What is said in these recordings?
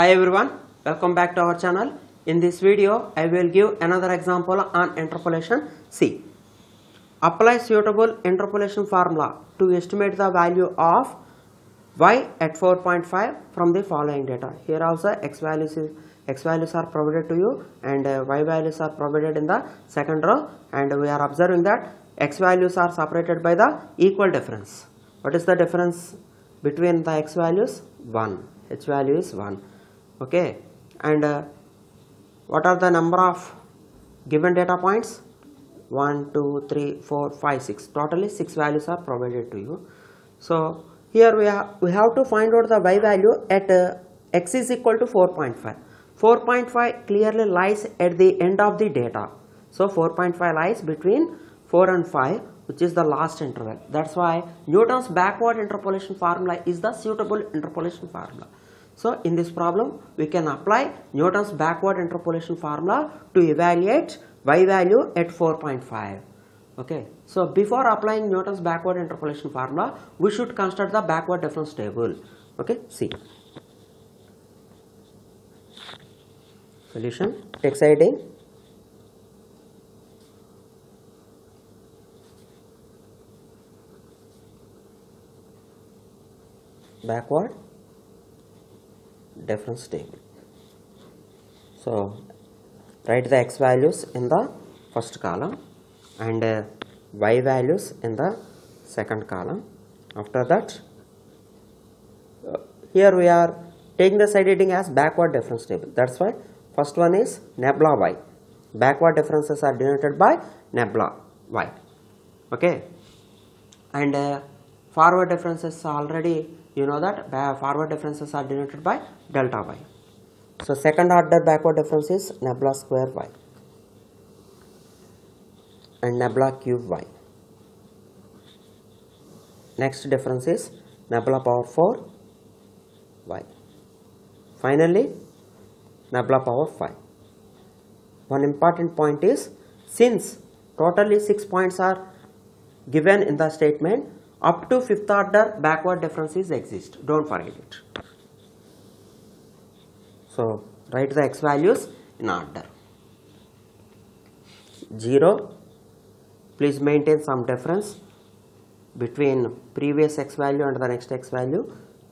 Hi everyone, welcome back to our channel. In this video, I will give another example on interpolation. See, apply suitable interpolation formula to estimate the value of y at 4.5 from the following data. Here also x values are provided to you and y values are provided in the second row, and we are observing that x values are separated by the equal difference. What is the difference between the x values? 1. H value is 1. Okay, and what are the number of given data points? 1, 2, 3, 4, 5, 6. Totally 6 values are provided to you. So here we have to find out the y value at x is equal to 4.5. 4.5 clearly lies at the end of the data. So 4.5 lies between 4 and 5, which is the last interval. That's why Newton's backward interpolation formula is the suitable interpolation formula. So in this problem, we can apply Newton's backward interpolation formula to evaluate y value at 4.5. Okay. So before applying Newton's backward interpolation formula, we should construct the backward difference table. Okay. See. Solution. Text ID. Backward difference table. So write the x values in the first column and y values in the second column. After that, here we are taking the side heading as backward difference table. That's why first one is nabla y. Backward differences are denoted by nabla y. Okay, and forward differences already. You know that forward differences are denoted by delta y. So second order backward difference is nabla square y and nabla cube y. Next difference is nabla power 4 y. Finally, nabla power 5. One important point is, since totally 6 points are given in the statement, up to fifth order backward differences exist. Don't forget it. So write the x values in order. 0. Please maintain some difference between previous x value and the next x value.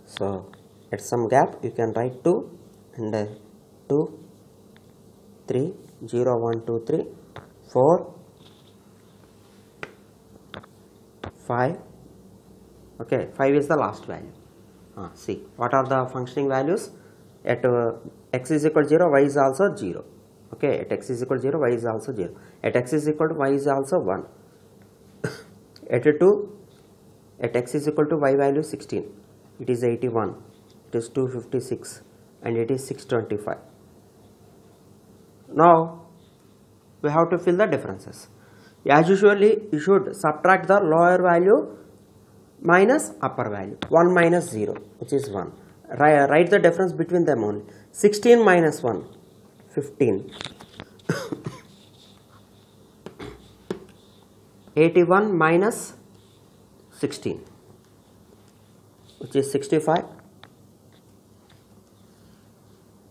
So at some gap you can write 2 and 2, 3, 0, 1, 2, 3, 4, 5. Okay, 5 is the last value. See, what are the functioning values? At x is equal to 0, y is also 0. Okay, at x is equal to 0, y is also 0. At x is equal to y is also 1. At 2, at x is equal to y value 16. It is 81. It is 256. And it is 625. Now, we have to fill the differences. As usually, you should subtract the lower value minus upper value. 1 minus 0, which is 1. Write the difference between them only. 16 minus 1, 15. 81 minus 16, which is 65.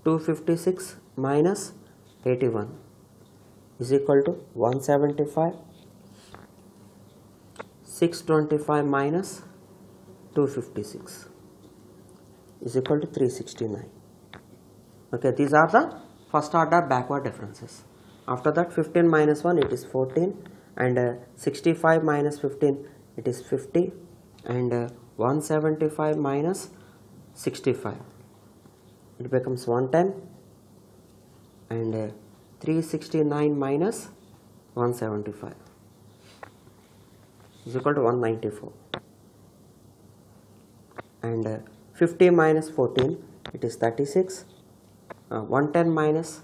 256 minus 81 is equal to 175. 625 minus 256 is equal to 369. Okay, these are the first order backward differences. After that, 15 minus 1, it is 14, and 65 minus 15, it is 50, and 175 minus 65, it becomes 110, and 369 minus 175. Is equal to 194, and 50 minus 14, it is 36, 110 minus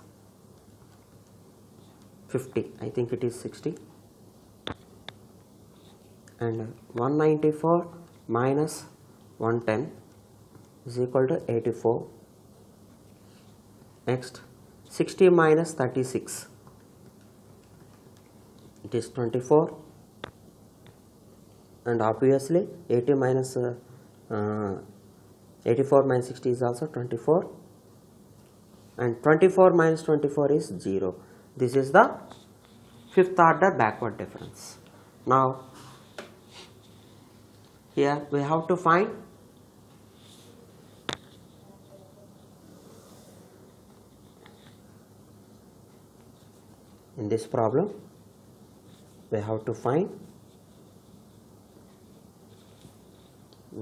50, I think it is 60, and 194 minus 110 is equal to 84. Next, 60 minus 36, it is 24. And obviously 80 minus 84 minus 60 is also 24, and 24 minus 24 is 0. This is the fifth order backward difference. Now here we have to find in this problem we have to find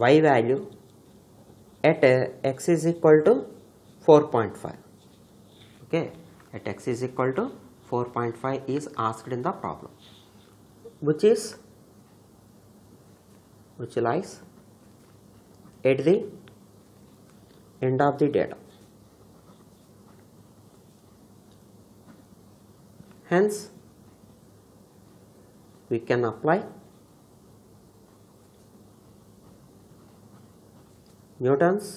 y value at x is equal to 4.5. okay, at x is equal to 4.5 is asked in the problem, which lies at the end of the data. Hence we can apply Newton's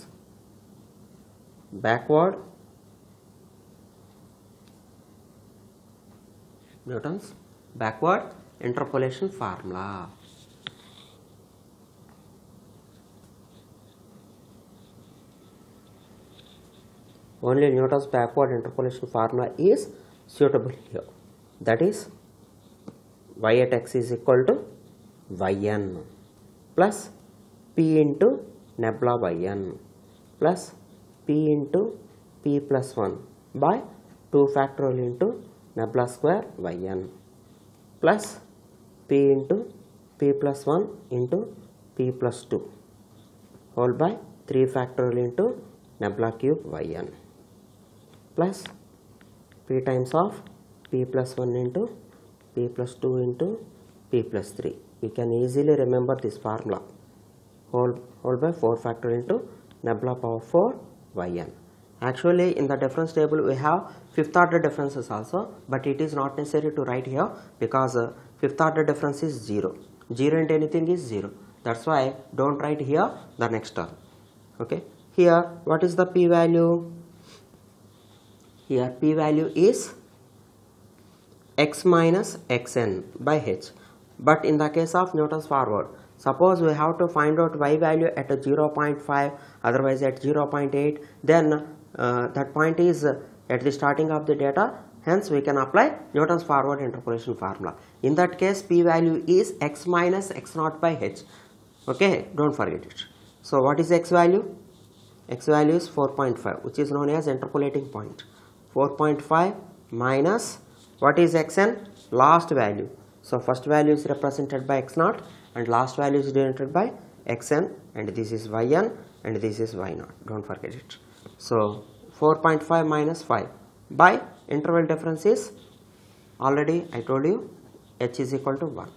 backward interpolation formula. Only Newton's backward interpolation formula is suitable here. That is y at x is equal to yn plus p into nabla yn plus p into p plus 1 by 2 factorial into nabla square yn plus p into p plus 1 into p plus 2 whole by 3 factorial into nabla cube yn plus p times of p plus 1 into p plus 2 into p plus 3. We can easily remember this formula. Whole by 4 factorial into nabla power 4 yn. Actually in the difference table we have fifth order differences also, but it is not necessary to write here because fifth order difference is 0. 0 and anything is 0. That's why don't write here the next term. Okay. Here what is the p value? Here p value is x minus xn by h, but in the case of Newton's forward, suppose we have to find out y value at 0.5, otherwise at 0.8, then that point is at the starting of the data. Hence we can apply Newton's forward interpolation formula. In that case p value is x minus x0 by h. Okay, don't forget it. So what is x value? X value is 4.5, which is known as interpolating point. 4.5 minus what is xn? Last value. So first value is represented by x0 and last value is denoted by xn, and this is yn and this is y0. Don't forget it. So 4.5 minus 5 by interval difference is, already I told you, h is equal to 1.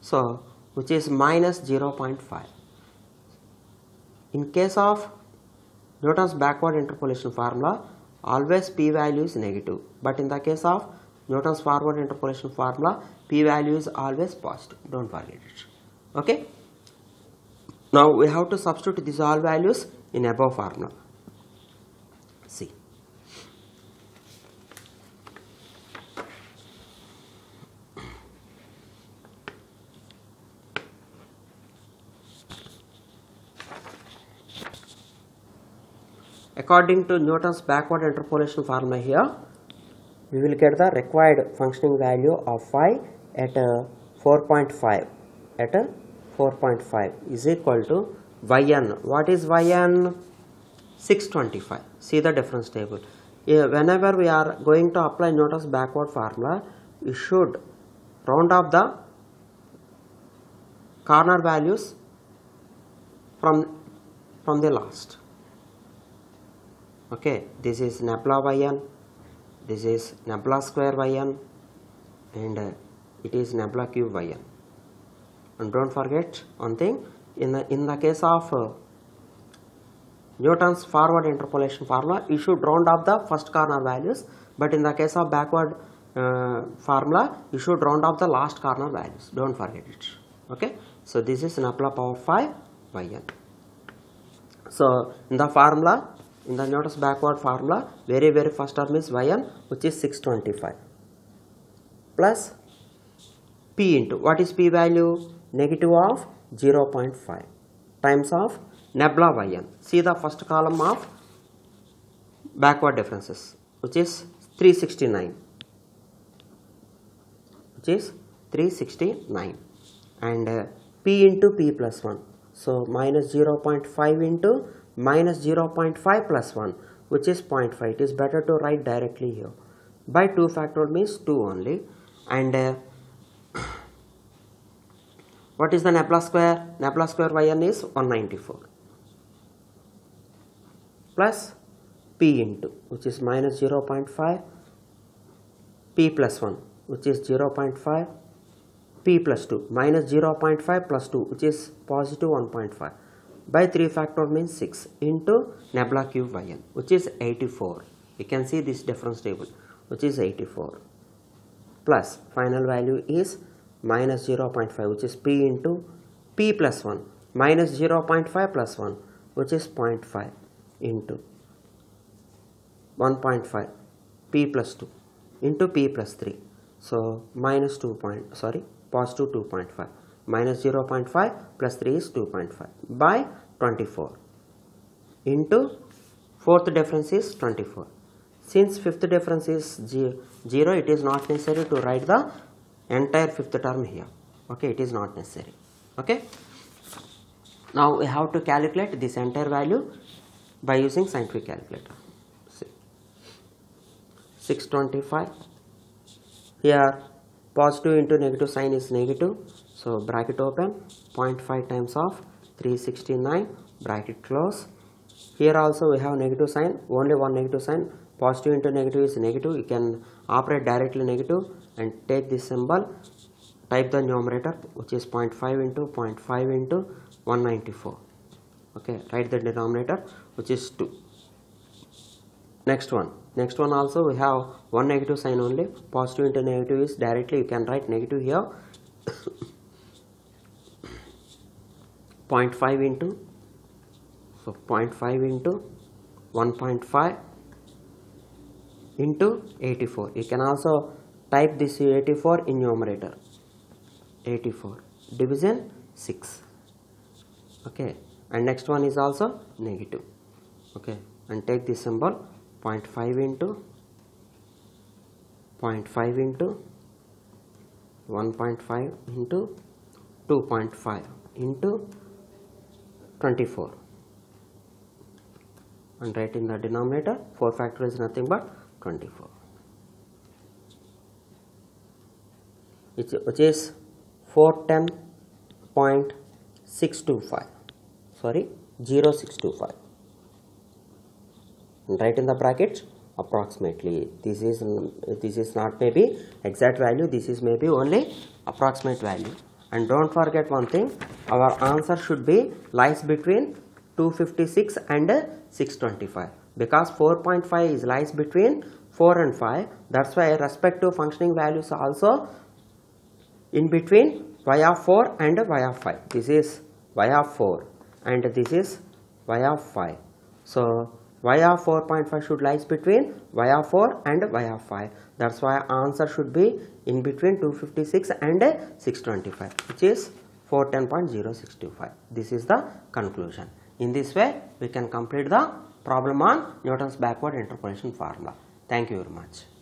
So which is minus 0.5. In case of Newton's backward interpolation formula, always p value is negative, but in the case of Newton's forward interpolation formula, p value is always positive. Don't forget it. Okay. Now we have to substitute these all values in above formula. See. According to Newton's backward interpolation formula, here we will get the required functioning value of phi at 4.5 is equal to yn. What is yn? 625. See the difference table. Whenever we are going to apply Newton's backward formula, we should round off the corner values from the last. Okay, this is nabla yn, this is nabla square yn, and it is nabla cube yn. And don't forget one thing, in the case of Newton's forward interpolation formula, you should round off the first corner values, but in the case of backward formula, you should round off the last corner values. Don't forget it. Okay, so this is nabla power 5 yn. So in the formula, in the Newton's backward formula, very first term is yn, which is 625, plus p into, what is p value? Negative of 0.5 times of nabla yn. See the first column of backward differences, which is 369, and p into p plus 1, so minus 0.5 into minus 0.5 plus 1, which is 0.5. It is better to write directly here. By 2 factorial means 2 only. And what is the nabla square? Nabla square yn is 194 plus p into, which is minus 0.5, p plus 1, which is 0.5, p plus 2, minus 0.5 plus 2, which is positive 1.5, by 3 factorial means 6, into nabla cube yn, which is 84. You can see this difference table, which is 84, plus final value is minus 0.5, which is p into p plus 1, minus 0.5 plus 1, which is 0.5, into 1.5, p plus 2, into p plus 3, so minus positive 2.5, minus 0.5 plus 3 is 2.5, by 24, into fourth difference is 24. Since fifth difference is 0, it is not necessary to write the entire fifth term here. Okay, it is not necessary. Okay, now we have to calculate this entire value by using scientific calculator. 625, here positive into negative sign is negative, so bracket open, 0.5 times of 369, bracket close. Here also we have negative sign, only one negative sign, positive into negative is negative, you can operate directly negative and take this symbol, type the numerator, which is 0.5 into 0.5 into 194. Okay, write the denominator, which is 2. Next one also we have one negative sign only, positive into negative is directly, you can write negative here. 0.5 into, so 0.5 into 1.5 into 84. You can also type this 84 in numerator. 84 division 6. Okay, and next one is also negative. Okay, and take this symbol, 0.5 into 0.5 into 1.5 into 2.5 into 24, and write in the denominator, 4 factorial is nothing but 24, which is 410.625, 0625, and write in the bracket approximately. This is not maybe exact value, this is maybe only approximate value. And don't forget one thing, our answer should be lies between 256 and 625, because 4.5 is lies between 4 and 5. That's why respective functioning values are also in between y of 4 and y of 5. This is y of 4 and this is y of 5. So y of 4.5 should lies between y of 4 and y of 5. That's why answer should be in between 256 and 625, which is 410.0625. This is the conclusion. In this way, we can complete the problem on Newton's backward interpolation formula. Thank you very much.